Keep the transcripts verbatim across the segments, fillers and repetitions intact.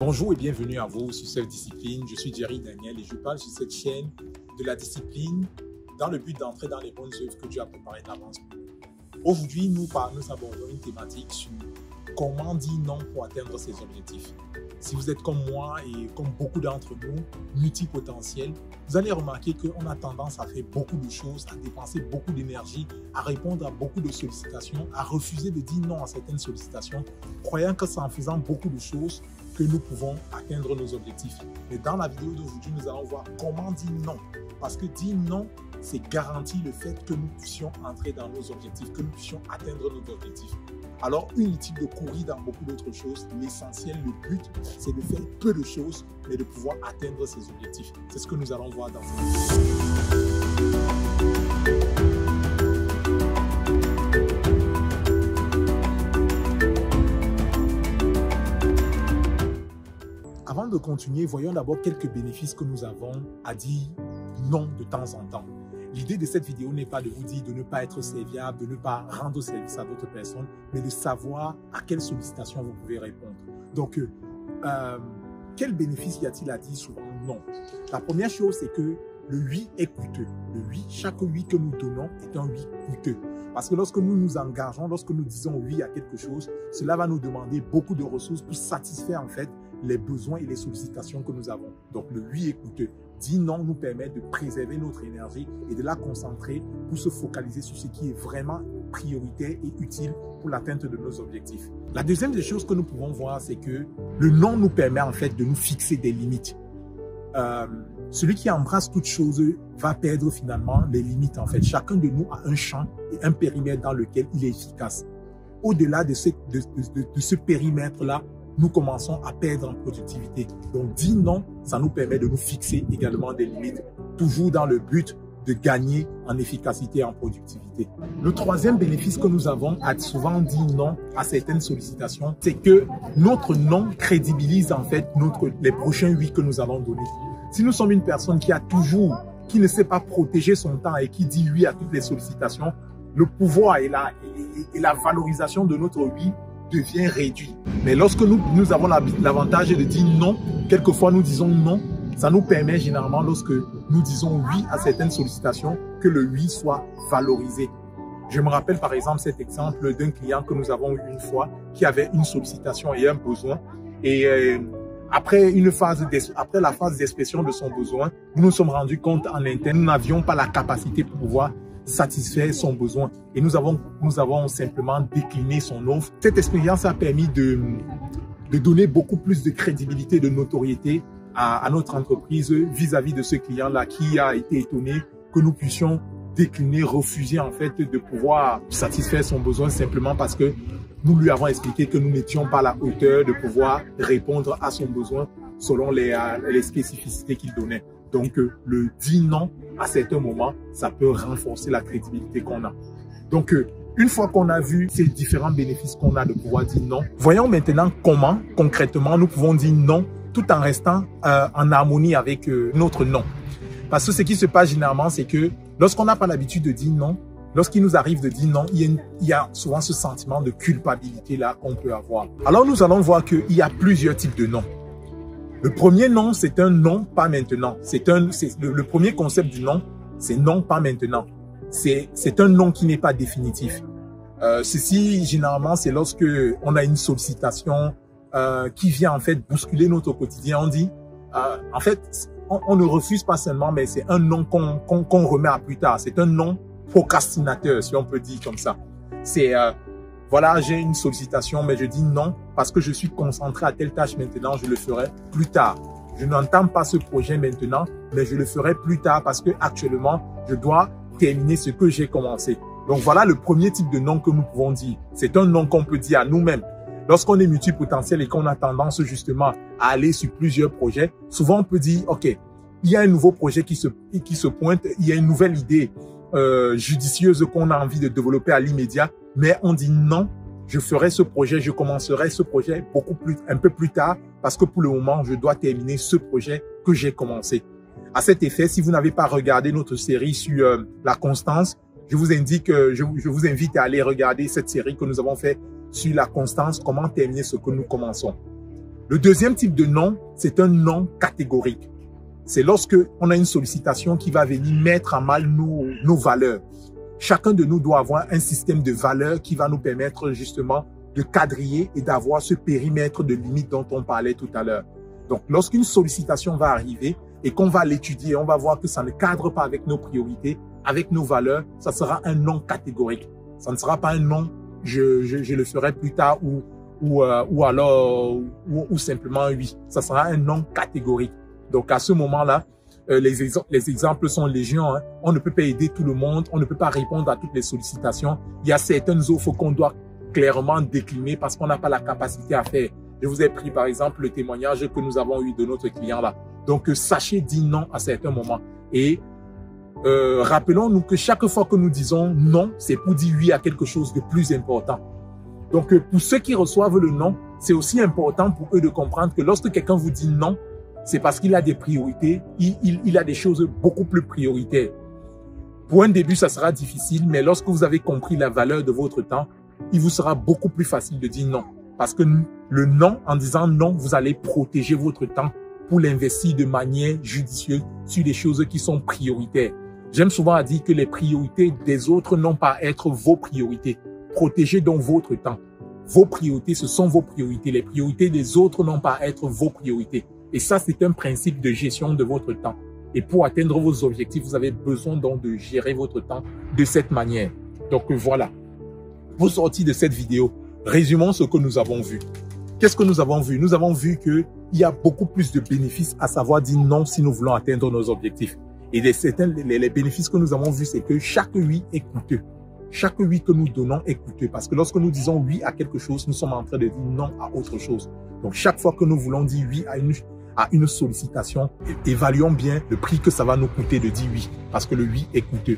Bonjour et bienvenue à vous sur Self Discipline. Je suis Jerry Daniel et je parle sur cette chaîne de la discipline dans le but d'entrer dans les bonnes œuvres que Dieu a préparées d'avance. Aujourd'hui, nous, nous abordons une thématique sur comment dire non pour atteindre ses objectifs. Si vous êtes comme moi et comme beaucoup d'entre nous, multipotentiels, vous allez remarquer qu'on a tendance à faire beaucoup de choses, à dépenser beaucoup d'énergie, à répondre à beaucoup de sollicitations, à refuser de dire non à certaines sollicitations, croyant que c'est en faisant beaucoup de choses que nous pouvons atteindre nos objectifs. Mais dans la vidéo d'aujourd'hui, nous allons voir comment dire non. Parce que dire non, c'est garantir le fait que nous puissions entrer dans nos objectifs, que nous puissions atteindre nos objectifs. Alors, inutile de courir dans beaucoup d'autres choses. L'essentiel, le but, c'est de faire peu de choses, mais de pouvoir atteindre ses objectifs. C'est ce que nous allons voir dans cette vidéo. Avant de continuer, voyons d'abord quelques bénéfices que nous avons à dire non de temps en temps. L'idée de cette vidéo n'est pas de vous dire de ne pas être serviable, de ne pas rendre service à d'autres personnes, mais de savoir à quelles sollicitations vous pouvez répondre. Donc, euh, quel bénéfice y a-t-il à dire souvent non? La première chose, c'est que le oui est coûteux. Le oui, chaque oui que nous donnons est un oui coûteux. Parce que lorsque nous nous engageons, lorsque nous disons oui à quelque chose, cela va nous demander beaucoup de ressources pour satisfaire en fait les besoins et les sollicitations que nous avons. Donc, le oui est coûteux. Dire non nous permet de préserver notre énergie et de la concentrer pour se focaliser sur ce qui est vraiment prioritaire et utile pour l'atteinte de nos objectifs. La deuxième des choses que nous pouvons voir, c'est que le non nous permet en fait de nous fixer des limites. Euh, celui qui embrasse toute chose va perdre finalement les limites en fait. Chacun de nous a un champ et un périmètre dans lequel il est efficace. Au-delà de ce, de, de, de ce périmètre-là, nous commençons à perdre en productivité. Donc, dire non, ça nous permet de nous fixer également des limites, toujours dans le but de gagner en efficacité et en productivité. Le troisième bénéfice que nous avons à souvent dire non à certaines sollicitations, c'est que notre non crédibilise en fait notre, les prochains oui que nous allons donner. Si nous sommes une personne qui a toujours, qui ne sait pas protéger son temps et qui dit oui à toutes les sollicitations, le pouvoir et la, et, et la valorisation de notre oui devient réduit. Mais lorsque nous, nous avons l'avantage de dire non, quelquefois nous disons non, ça nous permet généralement, lorsque nous disons oui à certaines sollicitations, que le oui soit valorisé. Je me rappelle par exemple cet exemple d'un client que nous avons eu une fois, qui avait une sollicitation et un besoin. Et euh, après, une phase après la phase d'expression de son besoin, nous nous sommes rendus compte en interne, nous n'avions pas la capacité pour pouvoir satisfaire son besoin et nous avons, nous avons simplement décliné son offre. Cette expérience a permis de, de donner beaucoup plus de crédibilité, de notoriété à, à notre entreprise vis-à-vis de ce client-là qui a été étonné que nous puissions décliner, refuser en fait de pouvoir satisfaire son besoin simplement parce que nous lui avons expliqué que nous n'étions pas à la hauteur de pouvoir répondre à son besoin selon les, les spécificités qu'il donnait. Donc, le dit non, à certains moments, ça peut renforcer la crédibilité qu'on a. Donc, une fois qu'on a vu ces différents bénéfices qu'on a de pouvoir dire non, voyons maintenant comment, concrètement, nous pouvons dire non tout en restant euh, en harmonie avec euh, notre non. Parce que ce qui se passe généralement, c'est que lorsqu'on n'a pas l'habitude de dire non, lorsqu'il nous arrive de dire non, il y a, une, il y a souvent ce sentiment de culpabilité-là qu'on peut avoir. Alors, nous allons voir qu'il y a plusieurs types de non. Le premier non, c'est un non pas maintenant. C'est un, c'est le, le premier concept du non, c'est non pas maintenant. C'est, c'est un non qui n'est pas définitif. Euh, ceci, généralement, c'est lorsque on a une sollicitation euh, qui vient en fait bousculer notre quotidien. On dit, euh, en fait, on, on ne refuse pas seulement, mais c'est un non qu'on, qu'on, qu'on remet à plus tard. C'est un non procrastinateur, si on peut dire comme ça. C'est euh, voilà, j'ai une sollicitation, mais je dis non parce que je suis concentré à telle tâche maintenant, je le ferai plus tard. Je n'entame pas ce projet maintenant, mais je le ferai plus tard parce que actuellement, je dois terminer ce que j'ai commencé. Donc voilà le premier type de non que nous pouvons dire. C'est un non qu'on peut dire à nous-mêmes. Lorsqu'on est multipotentiel et qu'on a tendance justement à aller sur plusieurs projets, souvent on peut dire, OK, il y a un nouveau projet qui se, qui se pointe, il y a une nouvelle idée euh, judicieuse qu'on a envie de développer à l'immédiat. Mais on dit non, je ferai ce projet, je commencerai ce projet beaucoup plus, un peu plus tard parce que pour le moment, je dois terminer ce projet que j'ai commencé. À cet effet, si vous n'avez pas regardé notre série sur euh, la constance, je vous indique, euh, je, je vous invite à aller regarder cette série que nous avons fait sur la constance, comment terminer ce que nous commençons. Le deuxième type de non, c'est un non catégorique. C'est lorsque on a une sollicitation qui va venir mettre à mal nos, nos valeurs. Chacun de nous doit avoir un système de valeurs qui va nous permettre justement de quadriller et d'avoir ce périmètre de limite dont on parlait tout à l'heure. Donc, lorsqu'une sollicitation va arriver et qu'on va l'étudier, on va voir que ça ne cadre pas avec nos priorités, avec nos valeurs, ça sera un non catégorique. Ça ne sera pas un non, je, je, je le ferai plus tard ou, ou, euh, ou alors, ou, ou simplement oui. Ça sera un non catégorique. Donc, à ce moment-là, euh, les, ex les exemples sont légion, hein. On ne peut pas aider tout le monde, on ne peut pas répondre à toutes les sollicitations. Il y a certaines offres qu'on doit clairement décliner parce qu'on n'a pas la capacité à faire. Je vous ai pris, par exemple, le témoignage que nous avons eu de notre client là. Donc, euh, sachez dire non à certains moments. Et euh, rappelons-nous que chaque fois que nous disons non, c'est pour dire oui à quelque chose de plus important. Donc, euh, pour ceux qui reçoivent le non, c'est aussi important pour eux de comprendre que lorsque quelqu'un vous dit non, c'est parce qu'il a des priorités, il, il, il a des choses beaucoup plus prioritaires. Pour un début, ça sera difficile, mais lorsque vous avez compris la valeur de votre temps, il vous sera beaucoup plus facile de dire non. Parce que le non, en disant non, vous allez protéger votre temps pour l'investir de manière judicieuse sur des choses qui sont prioritaires. J'aime souvent à dire que les priorités des autres n'ont pas à être vos priorités. Protégez donc votre temps. Vos priorités, ce sont vos priorités. Les priorités des autres n'ont pas à être vos priorités. Et ça, c'est un principe de gestion de votre temps. Et pour atteindre vos objectifs, vous avez besoin donc de gérer votre temps de cette manière. Donc voilà. Pour sortir de cette vidéo, résumons ce que nous avons vu. Qu'est-ce que nous avons vu? Nous avons vu qu'il y a beaucoup plus de bénéfices à savoir dire non si nous voulons atteindre nos objectifs. Et les, certains, les, les bénéfices que nous avons vus, c'est que chaque oui est coûteux. Chaque oui que nous donnons est coûteux. Parce que lorsque nous disons oui à quelque chose, nous sommes en train de dire non à autre chose. Donc, chaque fois que nous voulons dire oui à une, à une sollicitation, évaluons bien le prix que ça va nous coûter de dire oui. Parce que le oui est coûteux.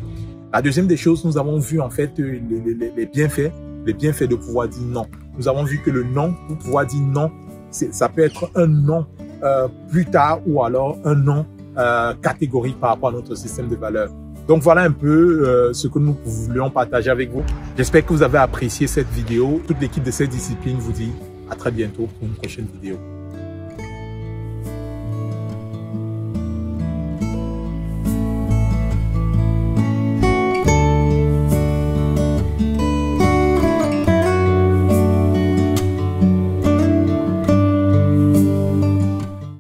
La deuxième des choses, nous avons vu en fait les, les, les bienfaits. Les bienfaits de pouvoir dire non. Nous avons vu que le non, pour pouvoir dire non, ça peut être un non euh, plus tard ou alors un non euh, catégorique par rapport à notre système de valeurs. Donc voilà un peu euh, ce que nous voulions partager avec vous. J'espère que vous avez apprécié cette vidéo. Toute l'équipe de cette discipline vous dit à très bientôt pour une prochaine vidéo.